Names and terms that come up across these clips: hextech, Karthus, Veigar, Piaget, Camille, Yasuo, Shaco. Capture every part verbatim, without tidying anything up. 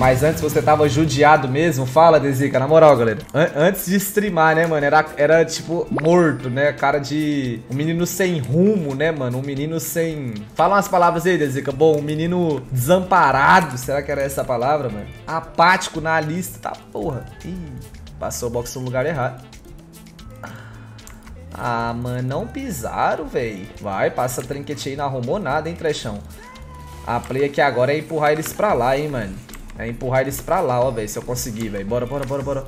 Mas antes você tava judiado mesmo? Fala, Desica, na moral, galera. An antes de streamar, né, mano? Era, era, tipo, morto, né? Cara de... Um menino sem rumo, né, mano? Um menino sem... Fala umas palavras aí, Desica. Bom, um menino desamparado. Será que era essa a palavra, mano? Apático na lista, tá, porra. Ih, passou o box no lugar errado. Ah, mano, não pisaram, velho. Vai, passa trinket aí, não arrumou nada, hein, trechão. A play aqui agora é empurrar eles pra lá, hein, mano. É empurrar eles pra lá, ó, velho, se eu conseguir, velho. Bora, bora, bora, bora.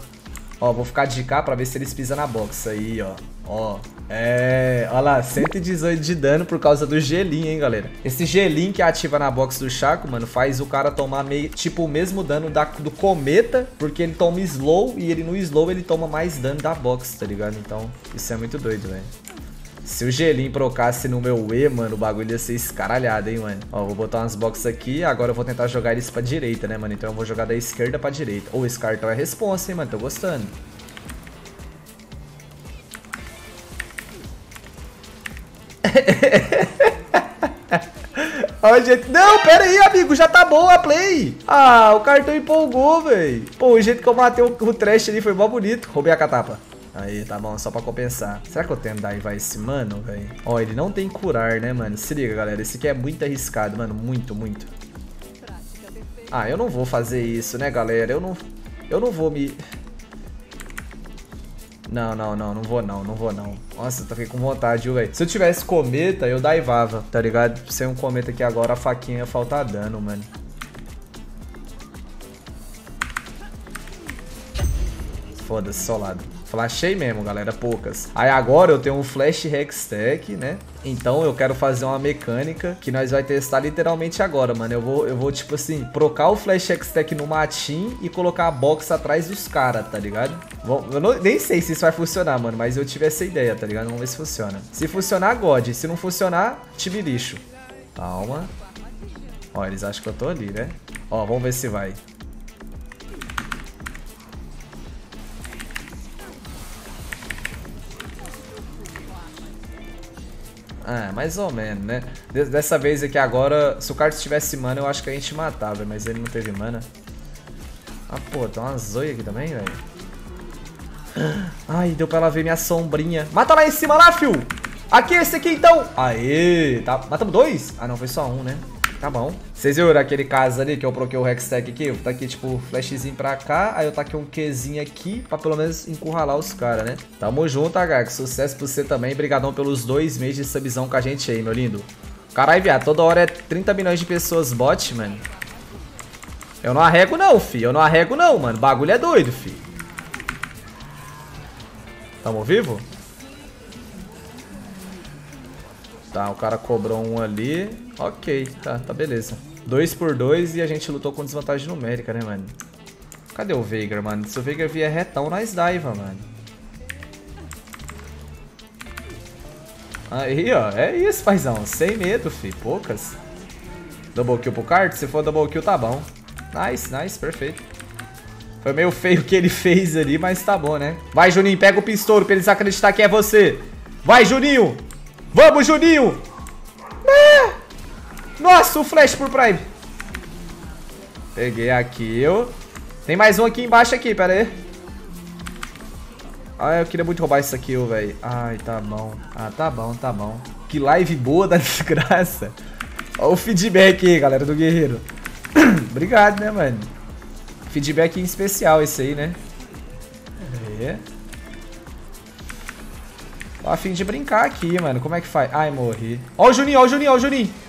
Ó, vou ficar de cá pra ver se eles pisam na box aí, ó. Ó, é... Ó lá, cento e dezoito de dano por causa do gelinho, hein, galera. Esse gelinho que ativa na box do Shaco, mano, faz o cara tomar meio... Tipo, o mesmo dano da, do cometa, porque ele toma slow e ele no slow ele toma mais dano da box, tá ligado? Então, isso é muito doido, velho. Se o gelinho procasse no meu E, mano, o bagulho ia ser escaralhado, hein, mano. Ó, vou botar umas boxes aqui. Agora eu vou tentar jogar eles pra direita, né, mano. Então eu vou jogar da esquerda pra direita. Ô, oh, esse cartão é responsa, hein, mano. Tô gostando. Ó, gente... Não, pera aí, amigo. Já tá boa a play. Ah, o cartão empolgou, velho. Pô, o jeito que eu matei o, o trash ali foi mó bonito. Roubei a catapa. Aí, tá bom, só pra compensar. Será que eu tento dar e vai esse mano, velho? Ó, ele não tem curar, né, mano? Se liga, galera. Esse aqui é muito arriscado, mano. Muito, muito. Ah, eu não vou fazer isso, né, galera? Eu não... Eu não vou me... Não, não, não, não vou não, não vou não. Nossa, eu fiquei com vontade, viu, velho? Se eu tivesse cometa, eu daivava, tá ligado? Sem um cometa aqui agora, a faquinha ia faltar dano, mano. Foda-se, solado. Flashei mesmo, galera, poucas. Aí agora eu tenho um flash hextech, né? Então eu quero fazer uma mecânica que nós vai testar literalmente agora, mano. Eu vou, eu vou tipo assim, trocar o flash hextech no matim e colocar a box atrás dos caras, tá ligado? Bom, eu não, nem sei se isso vai funcionar, mano, mas eu tive essa ideia, tá ligado? Vamos ver se funciona. Se funcionar, God. Se não funcionar, time lixo. Calma. Ó, eles acham que eu tô ali, né? Ó, vamos ver se vai. Ah, mais ou menos, né? Dessa vez aqui agora, se o Carlos tivesse mana, eu acho que a gente matava, mas ele não teve mana. Ah, pô, tem uma zoia aqui também, velho. Ai, deu pra ela ver minha sombrinha. Mata lá em cima, lá, fio! Aqui, esse aqui, então! Aê! Tá... Matamos dois? Ah, não, foi só um, né? Tá bom. Vocês viram aquele caso ali que eu proquei o hextech aqui? Tá aqui, tipo, flashzinho pra cá. Aí eu taquei um Qzinho aqui pra pelo menos encurralar os caras, né? Tamo junto, H. Que sucesso pra você também. Obrigadão pelos dois meses de subzão com a gente aí, meu lindo. Caralho, viado. Toda hora é trinta milhões de pessoas bot, mano. Eu não arrego não, fi. Eu não arrego não, mano. O bagulho é doido, fi. Tamo vivo? Tá, o cara cobrou um ali. Ok, tá, tá beleza. Dois por dois e a gente lutou com desvantagem numérica, né, mano? Cadê o Veigar, mano? Se o Veigar vier retão, nós daiva, mano. Aí, ó. É isso, paizão. Sem medo, fi. Poucas. Double kill pro card? Se for double kill, tá bom. Nice, nice. Perfeito. Foi meio feio o que ele fez ali, mas tá bom, né? Vai, Juninho. Pega o pistouro pra eles acreditar que é você. Vai, Juninho. Vamos, Juninho. Ah! Nossa, o flash por Prime. Peguei aqui, eu. Tem mais um aqui embaixo aqui, pera aí. Ah, eu queria muito roubar isso aqui, eu, velho. Ai, tá bom. Ah, tá bom, tá bom. Que live boa da desgraça. Olha o feedback aí, galera, do guerreiro. Obrigado, né, mano? Feedback em especial esse aí, né? É. Tô a fim de brincar aqui, mano. Como é que faz? Ai, morri. Ó o Juninho, ó o Juninho, ó o Juninho.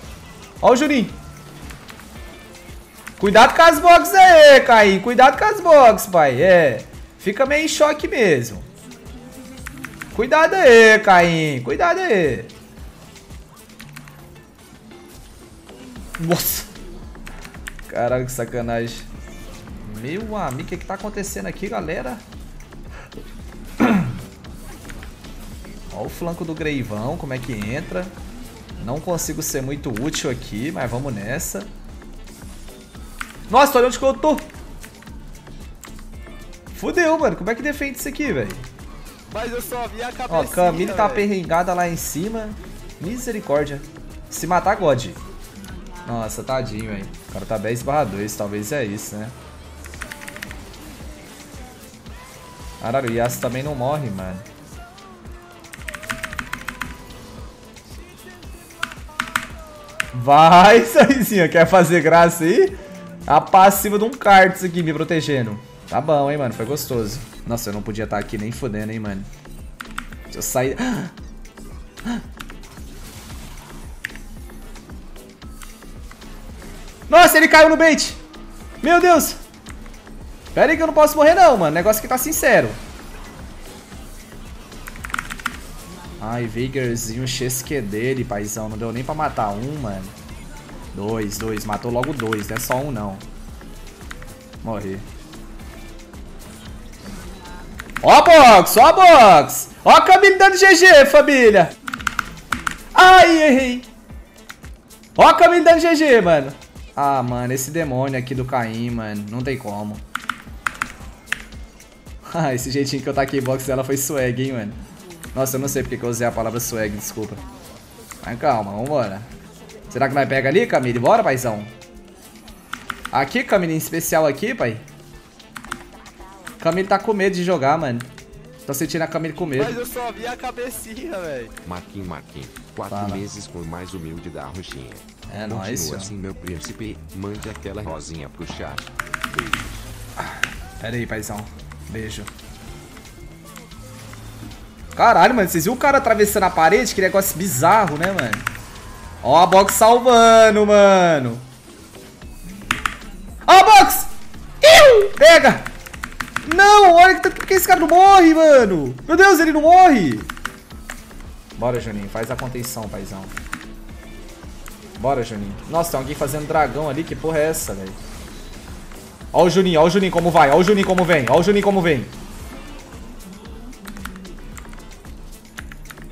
Ó o Juninho. Cuidado com as boxes aí, Caim. Cuidado com as boxes, pai. É. Fica meio em choque mesmo. Cuidado aí, Caim. Cuidado aí. Nossa. Caralho, que sacanagem. Meu amigo, o que, que tá acontecendo aqui, galera? Ó o flanco do Greivão, como é que entra. Não consigo ser muito útil aqui, mas vamos nessa. Nossa, olha onde que eu tô. Fudeu, mano. Como é que defende isso aqui, velho? Mas eu só vi a cabeça. Ó, Camille tá perrengada lá em cima. Misericórdia. Se matar, God. Nossa, tadinho, velho. O cara tá dez barra dois, talvez é isso, né? Caralho, o Yasuo também não morre, mano. Vai, Saizinha. Quer fazer graça aí? A passiva de um Karthus aqui me protegendo. Tá bom, hein, mano. Foi gostoso. Nossa, eu não podia estar aqui nem fodendo, hein, mano. Deixa eu sair... Nossa, ele caiu no bait. Meu Deus. Pera aí que eu não posso morrer, não, mano. O negócio aqui tá sincero. Ai, Vigorzinho X Q dele, paizão. Não deu nem pra matar um, mano. Dois, dois. Matou logo dois. Não é só um, não. Morri. Ó a box, ó a box. Ó a Camille dando G G, família. Ai, errei. Ó a Camille dando G G, mano. Ah, mano, esse demônio aqui do Caim, mano. Não tem como. Ah, esse jeitinho que eu taquei box dela foi swag, hein, mano. Nossa, eu não sei porque que eu usei a palavra swag, desculpa. Mas calma, vambora. Será que nós pega ali, Camille? Bora, paizão. Aqui, Camille, em especial aqui, pai. Camille tá com medo de jogar, mano. Tô sentindo a Camille com medo. Mas eu só vi a cabecinha, velho. Marquinhos, Marquinhos. Quatro Fala. meses com o mais humilde da roxinha. É nóis, assim, meu príncipe. Mande aquela rosinha pro chat. Beijo. Ah, pera aí, paizão. Beijo. Caralho, mano, vocês viram o cara atravessando a parede? Que negócio bizarro, né, mano? Ó a box salvando, mano. Ó a box! Iu! Pega! Não, olha que, por que esse cara não morre, mano? Meu Deus, ele não morre! Bora, Juninho, faz a contenção, paizão. Bora, Juninho. Nossa, tem alguém fazendo dragão ali, que porra é essa, velho? Ó o Juninho, ó o Juninho como vai, ó o Juninho como vem, ó o Juninho como vem.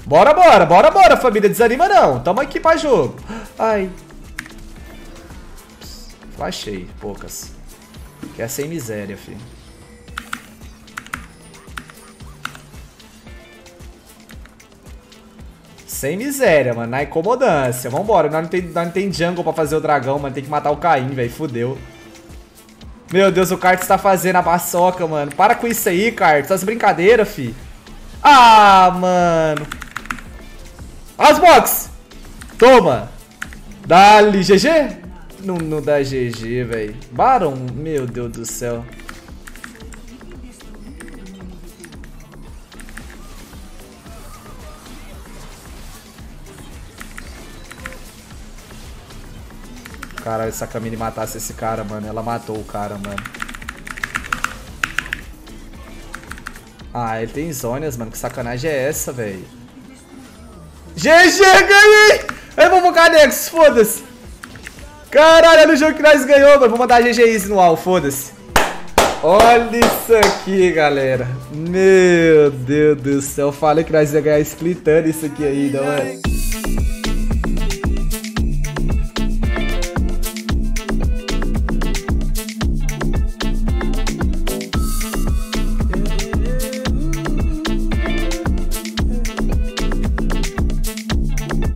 Bora, bora, bora, bora, família. Desanima não. Tamo aqui pra jogo. Ai. Flashei, poucas. Quer sem miséria, filho. Sem miséria, mano. Na incomodância. Vambora. Nós não tem, nós não tem jungle pra fazer o dragão, mano. Tem que matar o Caim, velho. Fudeu. Meu Deus, o Karthus tá fazendo a paçoca, mano. Para com isso aí, Karthus. Essas brincadeiras, fi. Ah, mano. As box! Toma! Dá-lhe G G? Não, não dá G G, velho. Baron, meu Deus do céu. Caralho, se a Camille matasse esse cara, mano. Ela matou o cara, mano. Ah, ele tem zonas, mano. Que sacanagem é essa, velho? G G, ganhei! Eu vou focar next, foda-se. Caralho, olha o jogo que nós ganhamos, mano. Vou mandar G G Easy no A W, foda-se. Olha isso aqui, galera. Meu Deus do céu. Eu falei que nós ia ganhar splitando isso aqui ainda, mano.